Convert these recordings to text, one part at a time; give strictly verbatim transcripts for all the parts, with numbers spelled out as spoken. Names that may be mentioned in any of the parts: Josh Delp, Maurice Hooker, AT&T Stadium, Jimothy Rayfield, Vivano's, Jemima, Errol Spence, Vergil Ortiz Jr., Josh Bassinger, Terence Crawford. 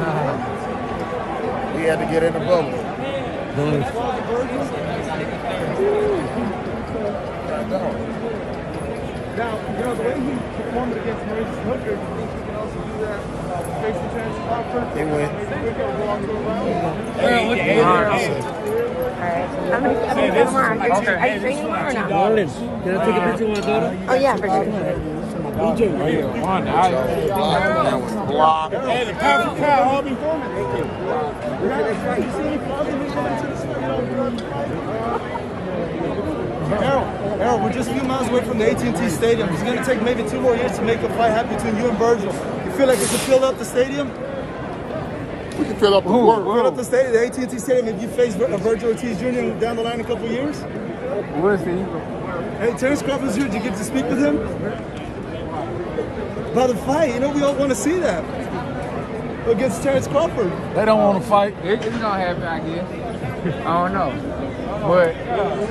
We had to get in the bubble. Nice. Now, you know, the way he performed against Maurice Hooker, you think he can also do that uh, facing Terence Crawford? They win. I'm going to see tomorrow. Okay. Are you training tomorrow or not? Morning. Can I take a picture with my daughter? Oh, yeah, for sure. D J, right here. One, I. That was blocked. Hey, the power cow, homie. Thank you. You see any problems with going to the stadium? Errol, Errol, we're just a few miles away from the A T and T Stadium. It's going to take maybe two more years to make a fight happen between you and Vergil. You feel like you could fill up the stadium? We can fill up the world. Fill up the stadium, the A T and T Stadium, if you face Vergil Ortiz Junior down the line in a couple of years? We'll see. Hey, Terence Crawford's here. Did you get to speak with him? By the fight, you know, we all want to see that against Terence Crawford. They don't want to fight. It's going to happen, I guess. I don't know. But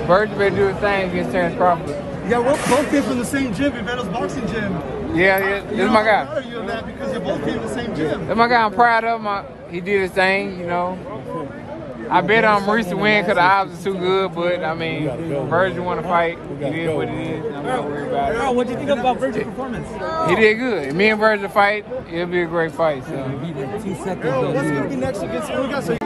Vergil better do his thing against Terence Crawford. Yeah, we're both came from the same gym, Vivano's boxing gym. Yeah, yeah, this is my guy. I'm proud of you of that because you both came from the same gym. That's my guy. I'm proud of him. I, he did his thing, you know. I bet on Maurice to win because the odds are too good, but I mean, Vergil want to fight. It is what it is. I'm not worried about it. What do you think about Vergil's performance? He did good. Me and Vergil fight, it'll be a great fight. So. What's going to be next against?